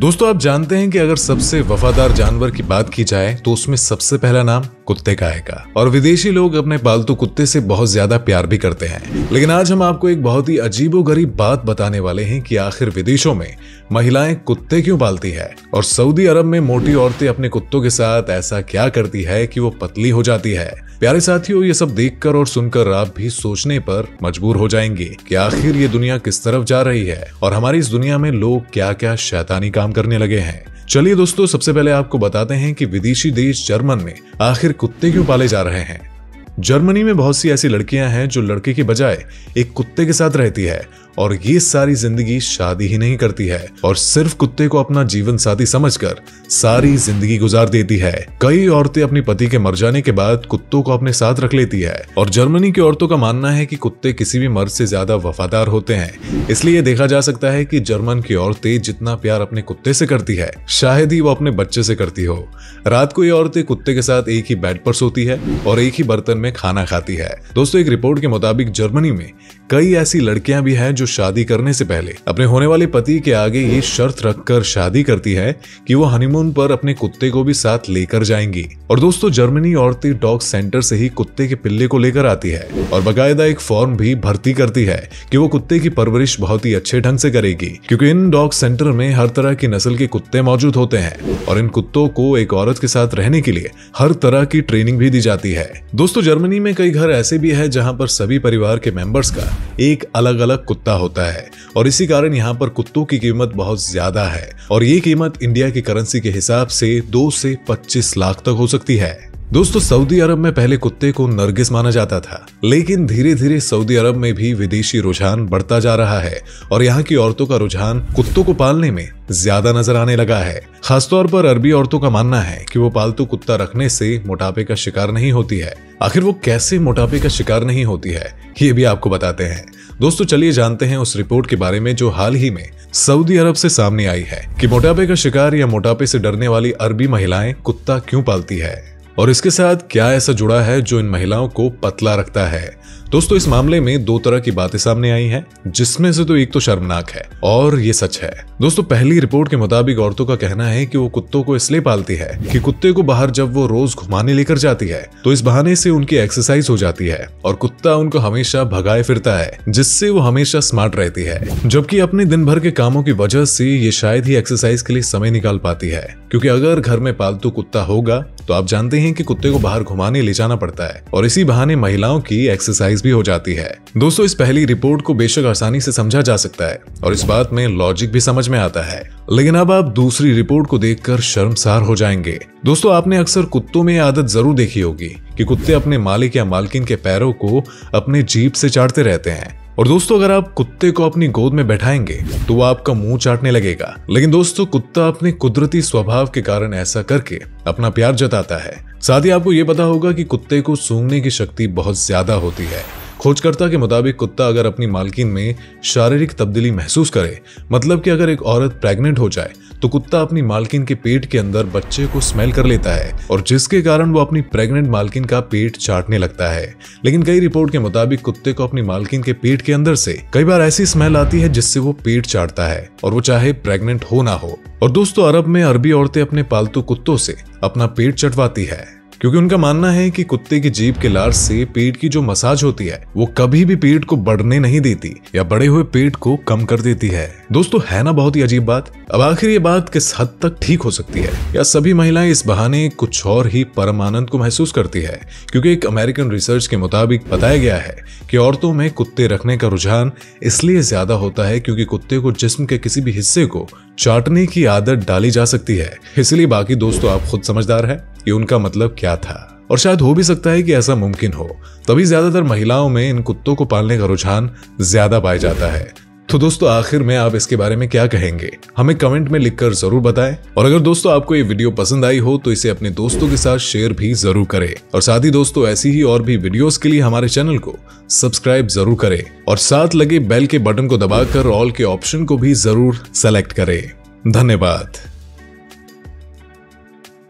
दोस्तों आप जानते हैं कि अगर सबसे वफादार जानवर की बात की जाए तो उसमें सबसे पहला नाम कुत्ते का आएगा और विदेशी लोग अपने पालतू कुत्ते से बहुत ज्यादा प्यार भी करते हैं। लेकिन आज हम आपको एक बहुत ही अजीबोगरीब बात बताने वाले हैं कि आखिर विदेशों में महिलाएं कुत्ते क्यों पालती है और सऊदी अरब में मोटी औरतें अपने कुत्तों के साथ ऐसा क्या करती है कि वो पतली हो जाती है। प्यारे साथियों, ये सब देखकर और सुनकर आप भी सोचने पर मजबूर हो जाएंगे कि आखिर ये दुनिया किस तरफ जा रही है और हमारी इस दुनिया में लोग क्या क्या शैतानी काम करने लगे हैं। चलिए दोस्तों, सबसे पहले आपको बताते हैं कि विदेशी देश जर्मन में आखिर कुत्ते क्यों पाले जा रहे हैं। जर्मनी में बहुत सी ऐसी लड़कियां हैं जो लड़के के बजाय एक कुत्ते के साथ रहती है और ये सारी जिंदगी शादी ही नहीं करती है और सिर्फ कुत्ते को अपना जीवन साथी समझकर सारी जिंदगी गुजार देती है। कई औरतें अपने पति के मर जाने के बाद कुत्तों को अपने साथ रख लेती है और जर्मनी की औरतों का मानना है कि कुत्ते किसी भी मर्द से ज्यादा वफादार होते हैं। इसलिए देखा जा सकता है कि जर्मन की औरतें जितना प्यार अपने कुत्ते से करती है शायद ही वो अपने बच्चे से करती हो। रात को ये औरतें कुत्ते के साथ एक ही बेड पर सोती है और एक ही बर्तन में खाना खाती है। दोस्तों, एक रिपोर्ट के मुताबिक जर्मनी में कई ऐसी लड़कियां भी हैं जो शादी करने से पहले अपने होने वाले पति के आगे ये शर्त रखकर शादी करती है कि वो हनीमून पर अपने कुत्ते को भी साथ लेकर जाएंगी। और दोस्तों, जर्मनी औरतें डॉग सेंटर से ही कुत्ते के पिल्ले को लेकर आती है और बकायदा एक फॉर्म भी भर्ती करती है कि वो कुत्ते की परवरिश बहुत ही अच्छे ढंग से करेगी, क्योंकि इन डॉग सेंटर में हर तरह की नस्ल के कुत्ते मौजूद होते हैं और इन कुत्तों को एक औरत के साथ रहने के लिए हर तरह की ट्रेनिंग भी दी जाती है। दोस्तों, जर्मनी में कई घर ऐसे भी है जहाँ पर सभी परिवार के मेंबर्स का एक अलग अलग कुत्ता होता है और इसी कारण यहाँ पर कुत्तों की कीमत बहुत ज्यादा है और ये कीमत इंडिया की करेंसी के हिसाब से 2 से 25 लाख तक हो सकती है। दोस्तों, सऊदी अरब में पहले कुत्ते को नरगिस माना जाता था, लेकिन धीरे धीरे सऊदी अरब में भी विदेशी रुझान बढ़ता जा रहा है और यहाँ की औरतों का रुझान कुत्तों को पालने में ज्यादा नजर आने लगा है। खासतौर पर अरबी औरतों का मानना है कि वो पालतू कुत्ता रखने से मोटापे का शिकार नहीं होती है। आखिर वो कैसे मोटापे का शिकार नहीं होती है, ये भी आपको बताते हैं। दोस्तों, चलिए जानते हैं उस रिपोर्ट के बारे में जो हाल ही में सऊदी अरब से सामने आई है कि मोटापे का शिकार या मोटापे से डरने वाली अरबी महिलाएं कुत्ता क्यों पालती है और इसके साथ क्या ऐसा जुड़ा है जो इन महिलाओं को पतला रखता है। दोस्तों, इस मामले में 2 तरह की बातें सामने आई हैं, जिसमें से तो एक तो शर्मनाक है और ये सच है। दोस्तों, पहली रिपोर्ट के मुताबिक औरतों का कहना है कि वो कुत्तों को इसलिए पालती है कि कुत्ते को बाहर जब वो रोज घुमाने लेकर जाती है तो इस बहाने से उनकी एक्सरसाइज हो जाती है और कुत्ता उनको हमेशा भगाए फिरता है, जिससे वो हमेशा स्मार्ट रहती है, जबकि अपने दिन भर के कामों की वजह से ये शायद ही एक्सरसाइज के लिए समय निकाल पाती है, क्योंकि अगर घर में पालतू कुत्ता होगा तो आप जानते हैं कि कुत्ते को बाहर घुमाने ले जाना पड़ता है और इसी बहाने महिलाओं की एक्सरसाइज भी हो जाती है। दोस्तों, इस पहली रिपोर्ट को बेशक आसानी से समझा जा सकता है और इस बात में लॉजिक भी समझ में आता है, लेकिन अब आप दूसरी रिपोर्ट को देखकर शर्मसार हो जाएंगे। दोस्तों, आपने अक्सर कुत्तों में आदत जरूर देखी होगी कि कुत्ते अपने मालिक या मालकिन के पैरों को अपने जीभ से चाटते रहते हैं और दोस्तों, अगर आप कुत्ते को अपनी गोद में बैठाएंगे तो वो आपका मुंह चाटने लगेगा। लेकिन दोस्तों, कुत्ता अपने कुदरती स्वभाव के कारण ऐसा करके अपना प्यार जताता है। साथ ही आपको ये पता होगा कि कुत्ते को सूंघने की शक्ति बहुत ज्यादा होती है। खोजकर्ता के मुताबिक कुत्ता अगर अपनी मालकिन में शारीरिक तब्दीली महसूस करे, मतलब कि अगर एक औरत प्रेग्नेंट हो जाए तो कुत्ता अपनी मालकिन के पेट के अंदर बच्चे को स्मेल कर लेता है और जिसके कारण वो अपनी प्रेग्नेंट मालकिन का पेट चाटने लगता है। लेकिन कई रिपोर्ट के मुताबिक कुत्ते को अपनी मालकिन के पेट के अंदर से कई बार ऐसी स्मेल आती है जिससे वो पेट चाटता है और वो चाहे प्रेग्नेंट हो ना हो। और दोस्तों, अरब में अरबी औरतें अपने पालतू कुत्तों से अपना पेट चटवाती है, क्योंकि उनका मानना है कि कुत्ते की जीभ के लार से पेट की जो मसाज होती है वो कभी भी पेट को बढ़ने नहीं देती या बड़े हुए पेट को कम कर देती है। दोस्तों, है ना बहुत ही अजीब बात। अब आखिर ये बात किस हद तक ठीक हो सकती है या सभी महिलाएं इस बहाने कुछ और ही परम आनंद को महसूस करती है, क्योंकि एक अमेरिकन रिसर्च के मुताबिक बताया गया है कि औरतों में कुत्ते रखने का रुझान इसलिए ज्यादा होता है क्योंकि कुत्ते को जिस्म के किसी भी हिस्से को चाटने की आदत डाली जा सकती है। इसलिए बाकी दोस्तों, आप खुद समझदार है कि उनका मतलब क्या था और शायद हो भी सकता है कि ऐसा मुमकिन हो, तभी ज्यादातर महिलाओं में इन कुत्तों को पालने का रुझान ज्यादा पाया जाता है। तो दोस्तों, आखिर में आप इसके बारे में क्या कहेंगे, हमें कमेंट में लिखकर जरूर बताएं। और अगर दोस्तों आपको ये वीडियो पसंद आई हो तो इसे अपने दोस्तों के साथ शेयर भी जरूर करें और साथ ही दोस्तों, ऐसी ही और भी वीडियोस के लिए हमारे चैनल को सब्सक्राइब जरूर करें और साथ लगे बेल के बटन को दबाकर ऑल के ऑप्शन को भी जरूर सेलेक्ट करें। धन्यवाद।